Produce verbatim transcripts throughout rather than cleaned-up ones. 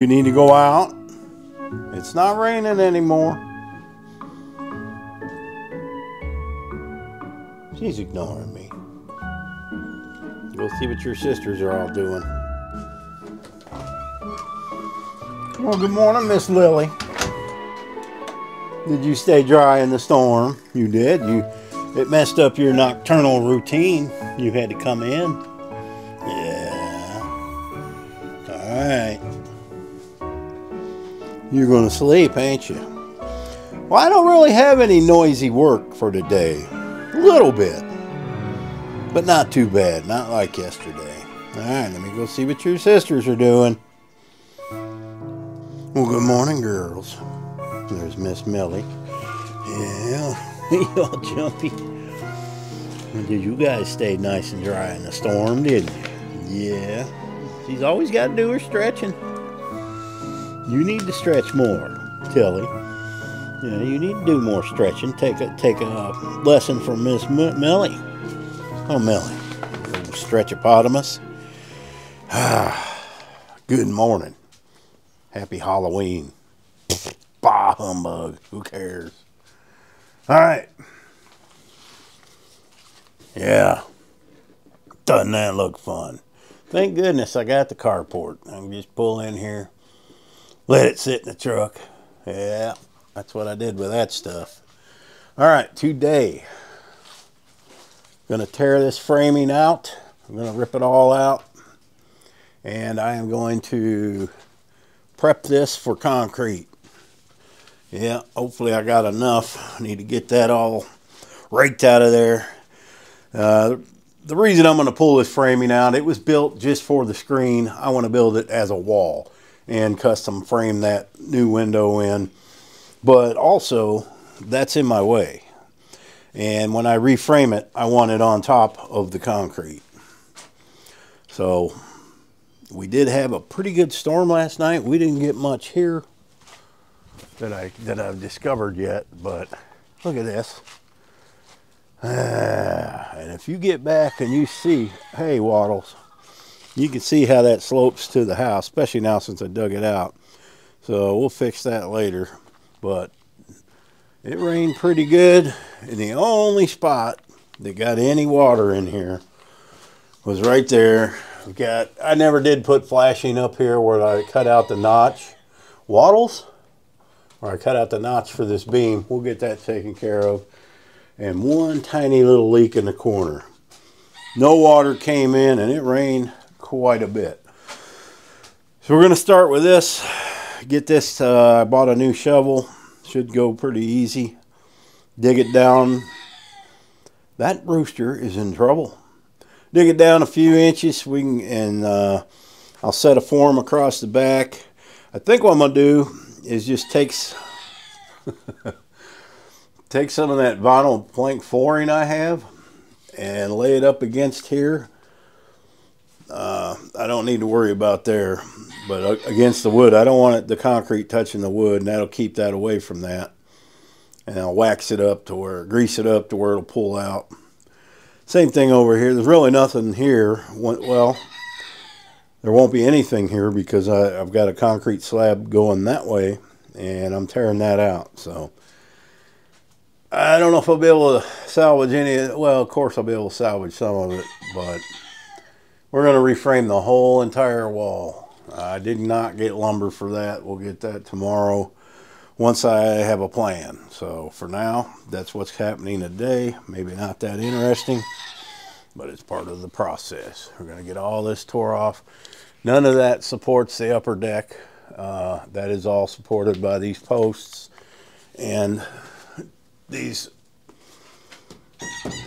You need to go out. It's not raining anymore. She's ignoring me. Go see what your sisters are all doing. Well, good morning, Miss Lily. Did you stay dry in the storm? You did. You, it messed up your nocturnal routine. You had to come in. Yeah. All right. You're going to sleep, ain't you? Well, I don't really have any noisy work for today. A little bit. But not too bad. Not like yesterday. Alright, let me go see what your sisters are doing. Well, good morning, girls. There's Miss Millie. Yeah. Y'all jumpy. Did you guys stay nice and dry in the storm, didn't you? Yeah. She's always got to do her stretching. You need to stretch more, Tilly. You know, you need to do more stretching. Take a take a lesson from Miss M Millie. Oh, Millie, stretchopotamus. Ah, good morning. Happy Halloween. Bah humbug. Who cares? All right. Yeah. Doesn't that look fun? Thank goodness I got the carport. I can just pull in here. Let it sit in the truck. Yeah, that's what I did with that stuff. All right, today, I'm going to tear this framing out. I'm going to rip it all out. And I am going to prep this for concrete. Yeah, hopefully I got enough. I need to get that all raked out of there. Uh, the reason I'm going to pull this framing out, it was built just for the screen. I want to build it as a wall and custom frame that new window in, but also that's in my way, and when I reframe it I want it on top of the concrete. So we did have a pretty good storm last night. We didn't get much here that I that I've discovered yet, but look at this. Ah, and if you get back and you see, hey Waddles, you can see how that slopes to the house, especially now since I dug it out. So we'll fix that later. But it rained pretty good. And the only spot that got any water in here was right there. We got, I never did put flashing up here where I cut out the notch. Waddles? Where I cut out the notch for this beam. We'll get that taken care of. And one tiny little leak in the corner. No water came in and it rained quite a bit. So we're going to start with this. Get this, uh, I bought a new shovel. Should go pretty easy. Dig it down. That rooster is in trouble. Dig it down a few inches. We can, and uh, I'll set a form across the back. I think what I'm going to do is just take, take some of that vinyl plank flooring I have and lay it up against here. Uh, I don't need to worry about there, but against the wood, I don't want it, the concrete touching the wood, and that'll keep that away from that. And I'll wax it up to where, grease it up to where it'll pull out. Same thing over here. There's really nothing here. Well, there won't be anything here because I, I've got a concrete slab going that way, and I'm tearing that out. So I don't know if I'll be able to salvage any of it. Well, of course I'll be able to salvage some of it, but we're going to reframe the whole entire wall. I did not get lumber for that. We'll get that tomorrow once I have a plan. So for now, that's what's happening today. Maybe not that interesting, but it's part of the process. We're going to get all this tore off. None of that supports the upper deck. Uh, that is all supported by these posts and these.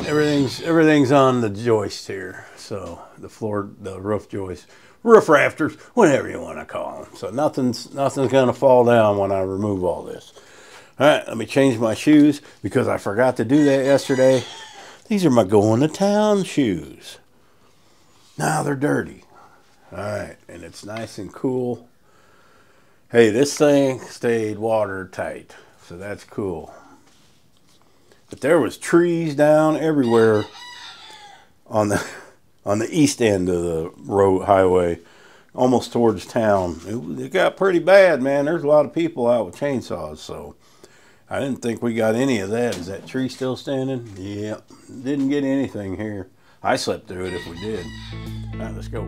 Everything's, everything's on the joist here. So the floor, the roof joists, roof rafters, whatever you want to call them. So nothing's, nothing's going to fall down when I remove all this. All right, let me change my shoes because I forgot to do that yesterday. These are my going to town shoes. Now they're dirty. All right, and it's nice and cool. Hey, this thing stayed watertight, so that's cool. But there was trees down everywhere on the... on the east end of the road highway almost towards town. It, it got pretty bad, man. There's a lot of people out with chainsaws, so I didn't think we got any of that. Is that tree still standing? Yep. Didn't get anything here. I slept through it if we did. All right, let's go.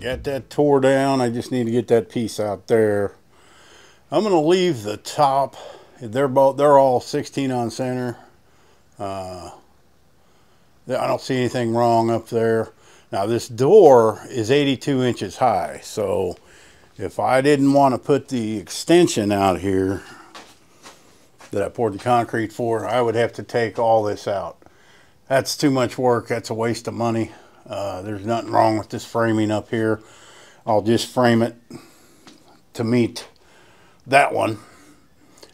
Got that tore down. I just need to get that piece out there. I'm gonna leave the top. They're both they're all sixteen on center. Uh, I don't see anything wrong up there. Now this door is eighty-two inches high, so if I didn't want to put the extension out here that I poured the concrete for, I would have to take all this out. That's too much work. That's a waste of money. Uh, there's nothing wrong with this framing up here. I'll just frame it to meet that one,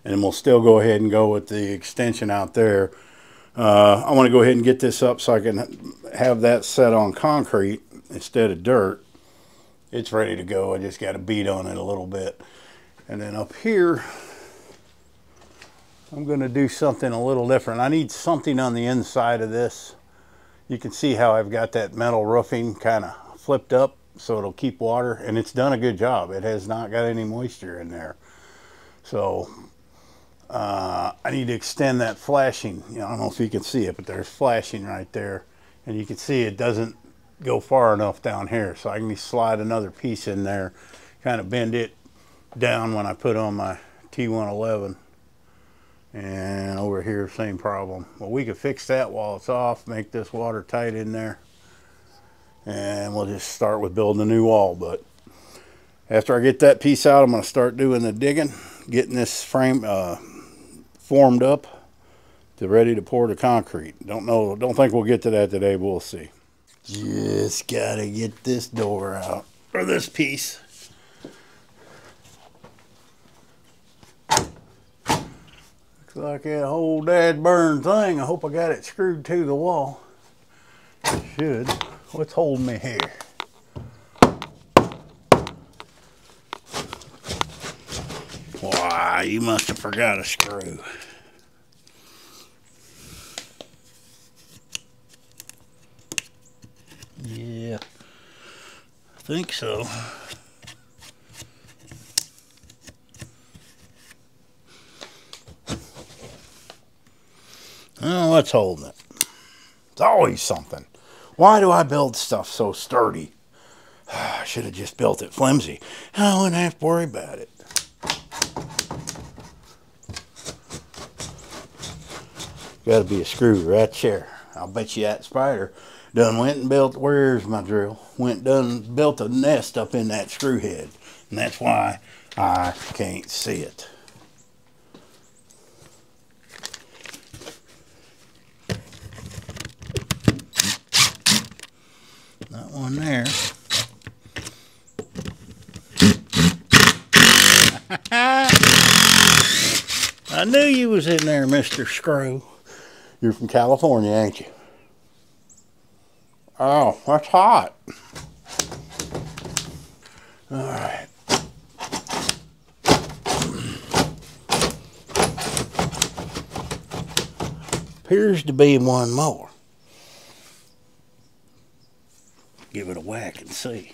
and we'll still go ahead and go with the extension out there. Uh, I want to go ahead and get this up so I can have that set on concrete instead of dirt. It's ready to go. I just got to beat on it a little bit. And then up here, I'm going to do something a little different. I need something on the inside of this. You can see how I've got that metal roofing kind of flipped up so it'll keep water, and it's done a good job. It has not got any moisture in there. So uh, I need to extend that flashing. You know, I don't know if you can see it, but there's flashing right there, and you can see it doesn't go far enough down here. So I can slide another piece in there, kind of bend it down when I put on my T one eleven. And over here, same problem. Well, we could fix that while it's off, make this watertight in there, and we'll just start with building a new wall. But after I get that piece out, I'm going to start doing the digging, getting this frame uh, formed up to ready to pour the concrete. Don't know, don't think we'll get to that today, but we'll see. Just gotta get this door out, or this piece. Like that whole dad burn thing. I hope I got it screwed to the wall. It should. What's holding me here? Why, you must have forgot a screw. Yeah, I think so. Well, let's hold it. It's always something. Why do I build stuff so sturdy? I should have just built it flimsy. I wouldn't have to worry about it. Gotta be a screw right there. I'll bet you that spider done went and built, where's my drill? Went done built a nest up in that screw head. And that's why I can't see it. That one there. I knew you was in there, Mister Screw. You're from California, ain't you? Oh, that's hot. All right. Appears to be one more. give it a whack and see.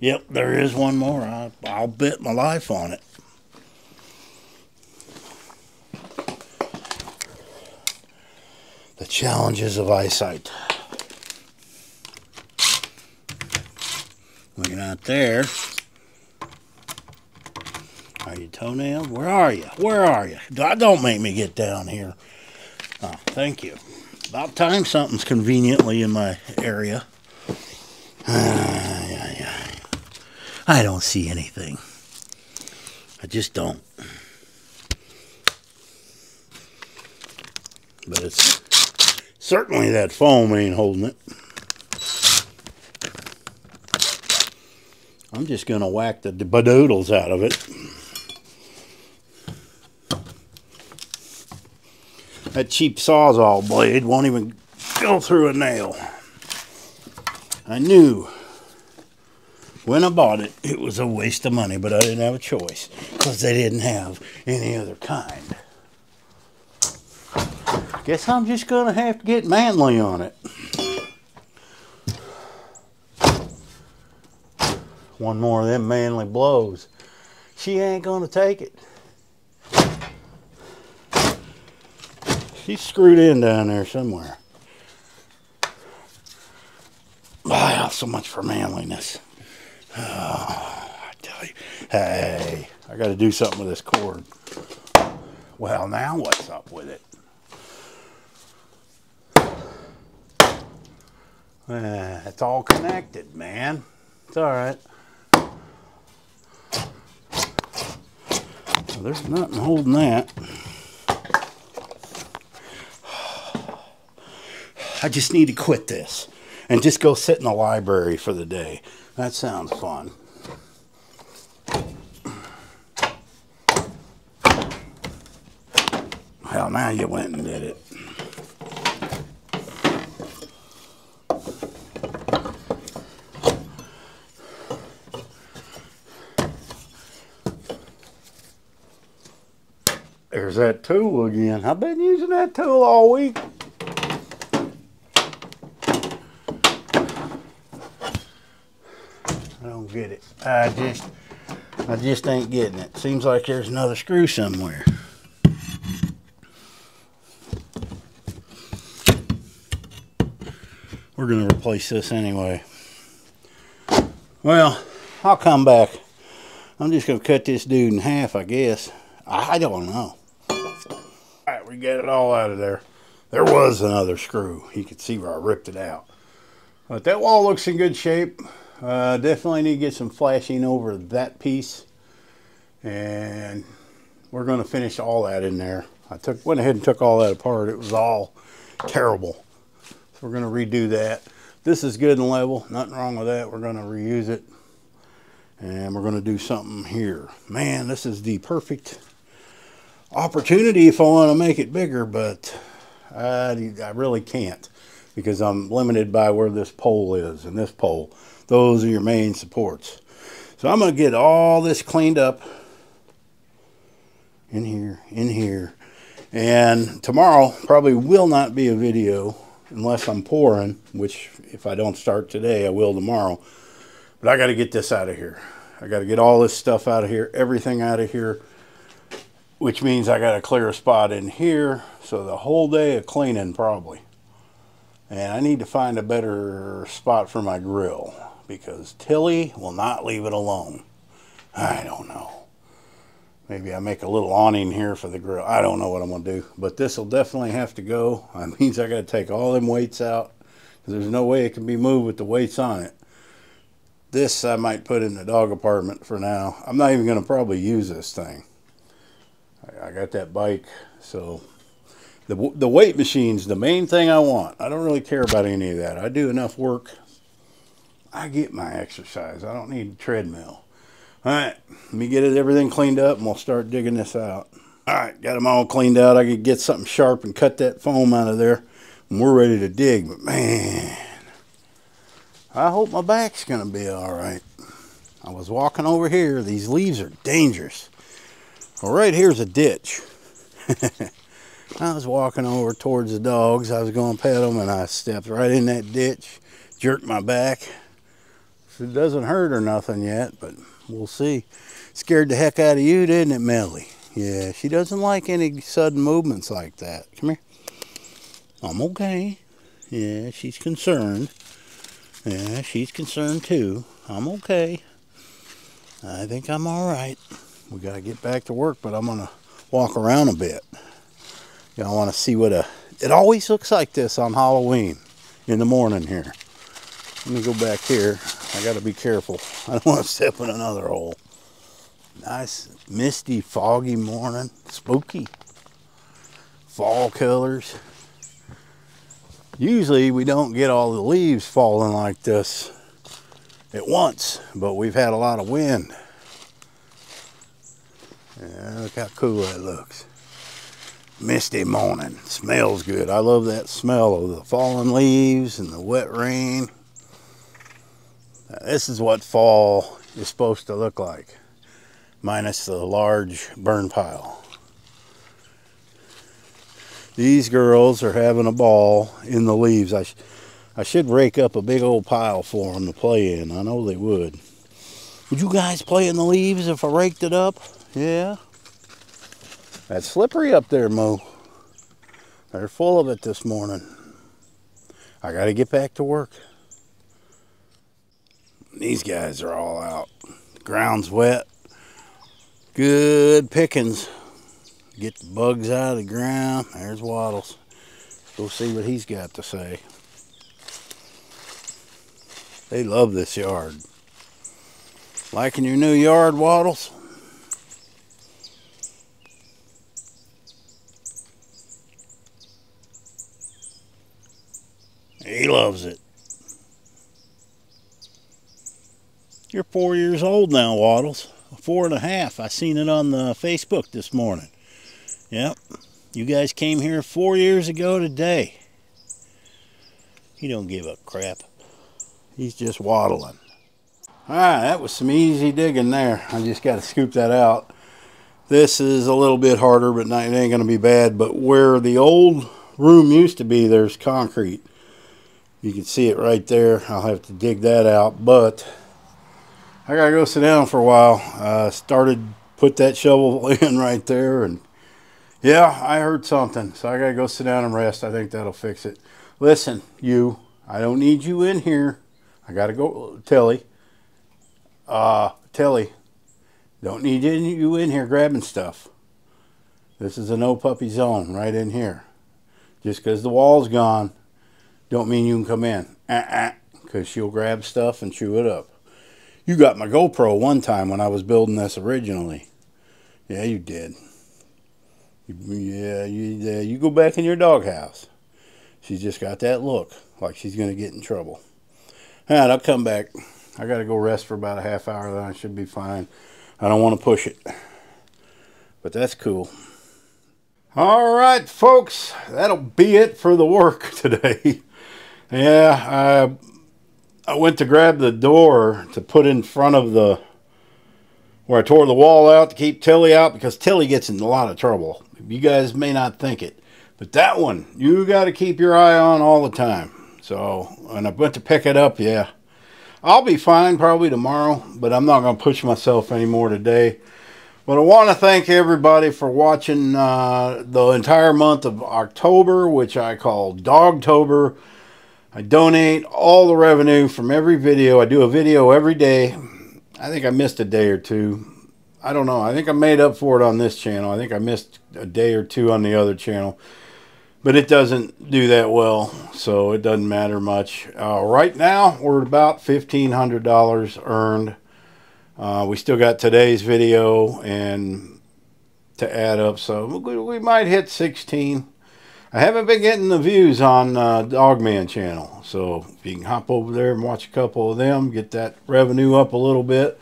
Yep, there is one more. I, I'll bet my life on it. The challenges of eyesight. Looking out there. Are you toenails? Where are you? Where are you? Don't make me get down here. Oh, thank you. About time something's conveniently in my area. I don't see anything. I just don't. But it's certainly that foam ain't holding it. I'm just going to whack the badoodles out of it. That cheap Sawzall blade won't even go through a nail. I knew when I bought it, it was a waste of money, but I didn't have a choice because they didn't have any other kind. Guess I'm just going to have to get manly on it. One more of them manly blows. She ain't going to take it. She's screwed in down there somewhere. Wow, so much for manliness. Oh, I tell you. Hey, I got to do something with this cord. Well, now what's up with it? Uh, it's all connected, man. It's all right. Well, there's nothing holding that. I just need to quit this and just go sit in the library for the day. That sounds fun. Well, now you went and did it. There's that tool again. I've been using that tool all week. Get it. I just, I just ain't getting it. Seems like there's another screw somewhere. We're gonna replace this anyway. Well, I'll come back. I'm just gonna cut this dude in half, I guess. I don't know. All right, we got it all out of there. There was another screw. You could see where I ripped it out. But that wall looks in good shape. Uh, definitely need to get some flashing over that piece, and we're going to finish all that in there. I took went ahead and took all that apart. It was all terrible, so we're going to redo that. This is good and level, nothing wrong with that. We're going to reuse it, and we're going to do something here. Man, this is the perfect opportunity if I want to make it bigger, but I, I really can't because I'm limited by where this pole is and this pole. Those are your main supports. So I'm going to get all this cleaned up in here, in here. And tomorrow probably will not be a video unless I'm pouring, which if I don't start today, I will tomorrow. But I got to get this out of here. I got to get all this stuff out of here, everything out of here, which means I got to clear a spot in here. So the whole day of cleaning probably. And I need to find a better spot for my grill, because Tilly will not leave it alone. I don't know. Maybe I make a little awning here for the grill. I don't know what I'm going to do. But this will definitely have to go. That means I got to take all them weights out, because there's no way it can be moved with the weights on it. This I might put in the dog apartment for now. I'm not even going to probably use this thing. I got that bike, so... The, the weight machine's the main thing I want. I don't really care about any of that. I do enough work. I get my exercise. I don't need a treadmill. All right, let me get everything cleaned up, and we'll start digging this out. All right, got them all cleaned out. I could get something sharp and cut that foam out of there, and we're ready to dig. But, man, I hope my back's going to be all right. I was walking over here. These leaves are dangerous. Well, right here's a ditch. I was walking over towards the dogs. I was going to pet them, and I stepped right in that ditch, jerked my back, It doesn't hurt or nothing yet, but we'll see. Scared the heck out of you, didn't it, Melly? Yeah, she doesn't like any sudden movements like that. Come here. I'm okay. Yeah, she's concerned. Yeah, she's concerned too. I'm okay. I think I'm alright. We gotta get back to work, but I'm gonna walk around a bit. Y'all wanna see what a... It always looks like this on Halloween in the morning here. Let me go back here. I gotta be careful. I don't wanna step in another hole. Nice, misty, foggy morning. Spooky. Fall colors. Usually we don't get all the leaves falling like this at once, but we've had a lot of wind. Yeah, look how cool that looks. Misty morning. Smells good. I love that smell of the fallen leaves and the wet rain. Now, this is what fall is supposed to look like, minus the large burn pile. These girls are having a ball in the leaves. I, sh I should rake up a big old pile for them to play in. I know they would. Would you guys play in the leaves if I raked it up? Yeah. That's slippery up there, Mo. They're full of it this morning. I got to get back to work. These guys are all out. The ground's wet. Good pickings. Get the bugs out of the ground. There's Waddles. We'll see what he's got to say. They love this yard. Liking your new yard, Waddles? He loves it. You're four years old now, Waddles. Four and a half. I seen it on the Facebook this morning. Yep, you guys came here four years ago today. He don't give a crap. He's just waddling. All right, that was some easy digging there. I just got to scoop that out. This is a little bit harder, but not, it ain't going to be bad. But where the old room used to be, there's concrete. You can see it right there. I'll have to dig that out, but I got to go sit down for a while. I started, put that shovel in right there, and yeah, I heard something, so I gotta go sit down and rest. I think that'll fix it. Listen, you, I don't need you in here. I gotta go, Telly. Uh, Telly, don't need you in here grabbing stuff. This is a no puppy zone right in here. Just because the wall's gone, don't mean you can come in. Uh-uh, because she'll grab stuff and chew it up. You got my GoPro one time when I was building this originally. Yeah, you did. Yeah, you, uh, you go back in your doghouse. She's just got that look like she's going to get in trouble. All right, I'll come back. I got to go rest for about a half hour, then I should be fine. I don't want to push it. But that's cool. All right, folks, that'll be it for the work today. Yeah, I, I went to grab the door to put in front of the... where I tore the wall out to keep Tilly out, because Tilly gets in a lot of trouble. You guys may not think it, but that one, you got to keep your eye on all the time. So, and I went to pick it up, yeah. I'll be fine probably tomorrow, but I'm not going to push myself anymore today. But I want to thank everybody for watching uh, the entire month of October, which I call Dogtober. I donate all the revenue from every video. I do a video every day. I think I missed a day or two. I don't know. I think I made up for it on this channel. I think I missed a day or two on the other channel. But it doesn't do that well, so it doesn't matter much. Uh, right now, we're about fifteen hundred dollars earned. Uh, we still got today's video and to add up, so we might hit sixteen. I haven't been getting the views on uh, Dogman channel, so if you can hop over there and watch a couple of them, get that revenue up a little bit.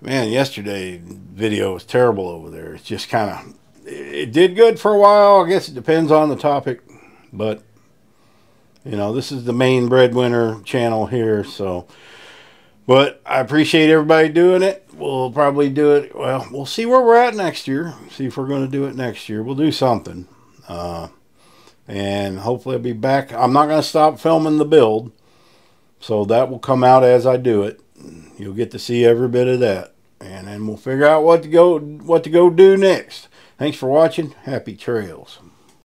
Man, yesterday video was terrible over there. It's just kind of, it did good for a while. I guess it depends on the topic, but you know, this is the main breadwinner channel here, so. But I appreciate everybody doing it. We'll probably do it. Well, we'll see where we're at next year. See if we're going to do it next year. We'll do something. Uh, And hopefully I'll be back. I'm not going to stop filming the build. So that will come out as I do it. You'll get to see every bit of that. And then we'll figure out what to go, what to go do next. Thanks for watching. Happy trails.